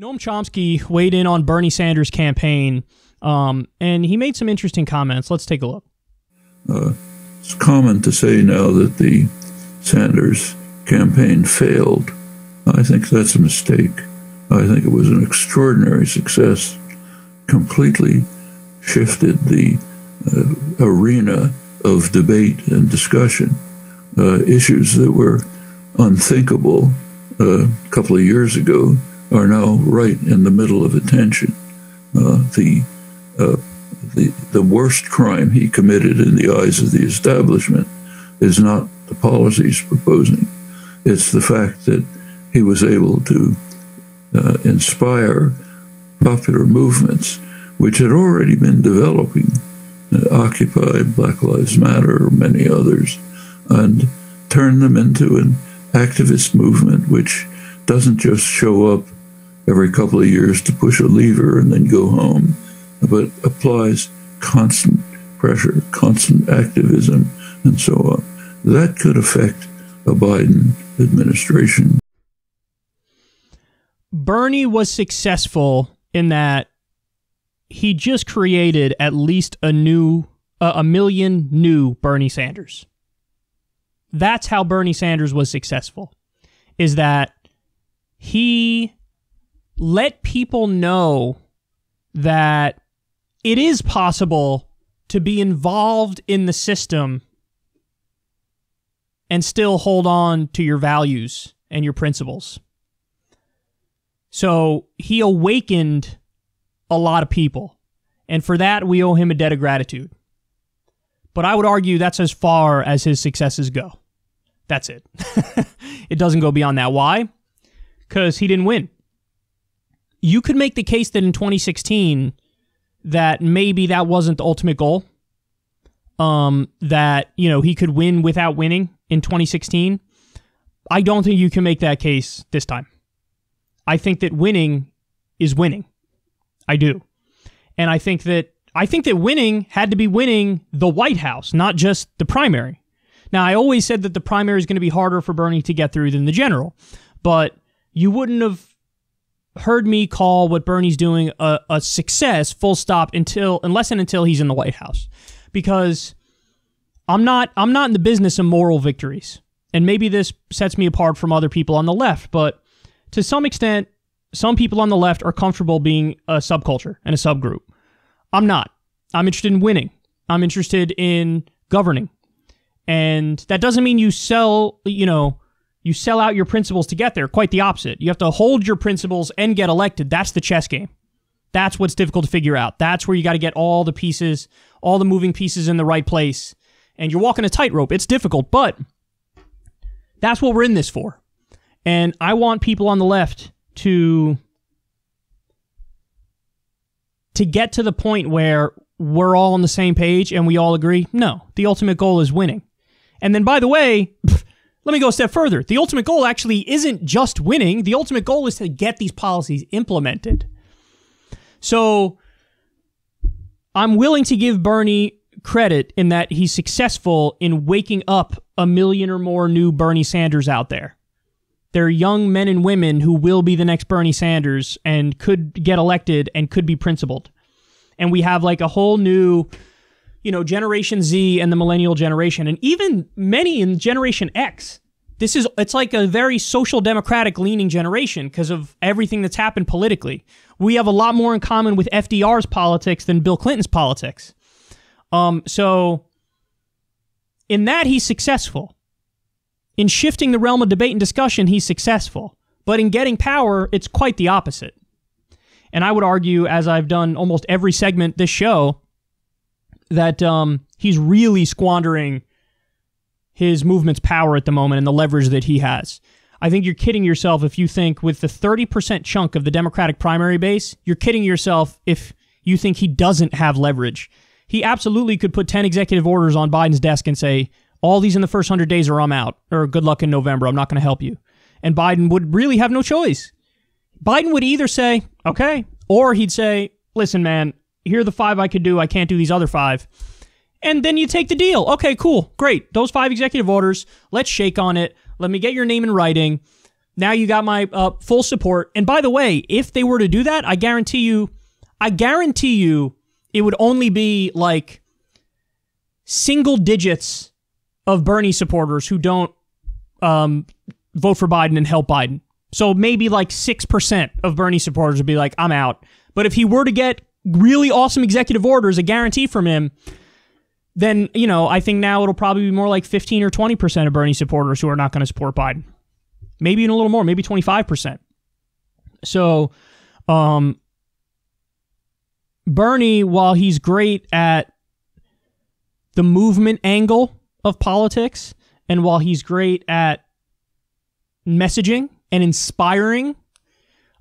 Noam Chomsky weighed in on Bernie Sanders' campaign, and he made some interesting comments. Let's take a look. It's common to say now that the Sanders campaign failed. I think that's a mistake. I think it was an extraordinary success, completely shifted the arena of debate and discussion. Issues that were unthinkable a couple of years ago are now right in the middle of attention. The worst crime he committed in the eyes of the establishment is not the policies proposing. It's the fact that he was able to inspire popular movements which had already been developing, Occupy, Black Lives Matter, many others, and turn them into an activist movement which doesn't just show up every couple of years to push a lever and then go home, but applies constant pressure, constant activism, and so on. That could affect a Biden administration. Bernie was successful in that he just created at least a million new Bernie Sanders. That's how Bernie Sanders was successful, is that he let people know that it is possible to be involved in the system and still hold on to your values and your principles. So he awakened a lot of people, and for that we owe him a debt of gratitude. But I would argue that's as far as his successes go. That's it. It doesn't go beyond that. Why? Because he didn't win. You could make the case that in 2016 that maybe that wasn't the ultimate goal. That, you know, he could win without winning in 2016. I don't think you can make that case this time. I think that winning is winning. I do. And I think that winning had to be winning the White House, not just the primary. Now, I always said that the primary is going to be harder for Bernie to get through than the general, but you wouldn't have heard me call what Bernie's doing a success, full stop, unless and until he's in the White House, because I'm not in the business of moral victories. And maybe this sets me apart from other people on the left, but to some extent, some people on the left are comfortable being a subculture and a subgroup. I'm not. I'm interested in winning. I'm interested in governing. And that doesn't mean you sell out your principles to get there. Quite the opposite. You have to hold your principles and get elected. That's the chess game. That's what's difficult to figure out. That's where you got to get all the pieces, all the moving pieces in the right place. And you're walking a tightrope. It's difficult, but that's what we're in this for. And I want people on the left to get to the point where we're all on the same page and we all agree, no, the ultimate goal is winning. And then, by the way, let me go a step further. The ultimate goal actually isn't just winning. The ultimate goal is to get these policies implemented. So I'm willing to give Bernie credit in that he's successful in waking up a million or more new Bernie Sanders out there. They're young men and women who will be the next Bernie Sanders and could get elected and could be principled. And we have like a whole new, you know, Generation Z and the millennial generation, and even many in Generation X. It's like a very social democratic leaning generation because of everything that's happened politically. We have a lot more in common with FDR's politics than Bill Clinton's politics. So in that, he's successful. In shifting the realm of debate and discussion, he's successful. But in getting power, it's quite the opposite. And I would argue, as I've done almost every segment this show, that he's really squandering his movement's power at the moment and the leverage that he has. I think you're kidding yourself if you think with the 30% chunk of the Democratic primary base, you're kidding yourself if you think he doesn't have leverage. He absolutely could put 10 executive orders on Biden's desk and say, all these in the first 100 days or I'm out, or good luck in November, I'm not going to help you. And Biden would really have no choice. Biden would either say, okay, or he'd say, listen, man, here are the 5 I could do, I can't do these other 5. And then you take the deal. Okay, cool, great. Those 5 executive orders, let's shake on it. Let me get your name in writing. Now you got my full support. And by the way, if they were to do that, I guarantee you it would only be like single digits of Bernie supporters who don't vote for Biden and help Biden. So maybe like 6% of Bernie supporters would be like, I'm out. But if he were to get really awesome executive orders, a guarantee from him, then, you know, I think now it'll probably be more like 15 or 20% of Bernie supporters who are not going to support Biden. Maybe even a little more, maybe 25%. So, Bernie, while he's great at the movement angle of politics, and while he's great at messaging and inspiring,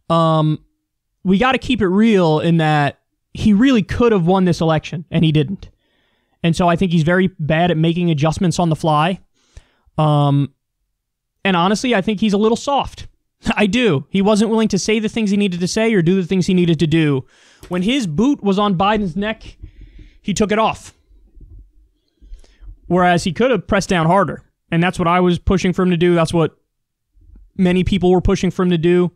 we got to keep it real in that he really could have won this election, and he didn't. And so I think he's very bad at making adjustments on the fly. And honestly, I think he's a little soft. I do. He wasn't willing to say the things he needed to say or do the things he needed to do. When his boot was on Biden's neck, he took it off. Whereas he could have pressed down harder. And that's what I was pushing for him to do. That's what many people were pushing for him to do.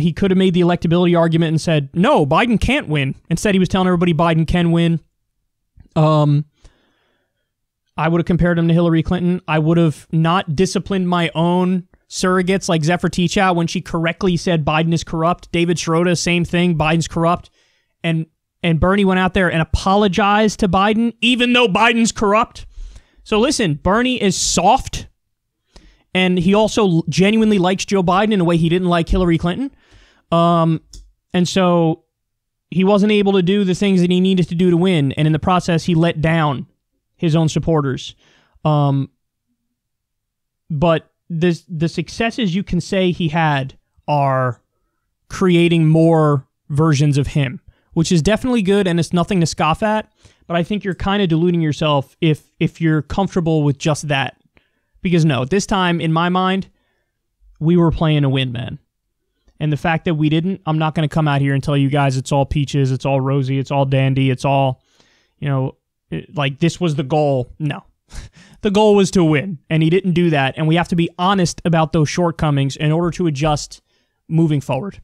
He could have made the electability argument and said, no, Biden can't win. Instead, he was telling everybody Biden can win. I would have compared him to Hillary Clinton. I would have not disciplined my own surrogates like Zephyr Teachout when she correctly said Biden is corrupt. David Sirota, same thing. Biden's corrupt. And Bernie went out there and apologized to Biden, even though Biden's corrupt. So listen, Bernie is soft. And he also genuinely likes Joe Biden in a way he didn't like Hillary Clinton. And so he wasn't able to do the things that he needed to do to win. And in the process, he let down his own supporters. But the successes you can say he had are creating more versions of him, which is definitely good, and it's nothing to scoff at. But I think you're kind of deluding yourself if you're comfortable with just that. Because no, this time, in my mind, we were playing to win, man. And the fact that we didn't, I'm not going to come out here and tell you guys it's all peaches, it's all rosy, it's all dandy, it's all, you know, like this was the goal. No. The goal was to win, and he didn't do that. And we have to be honest about those shortcomings in order to adjust moving forward.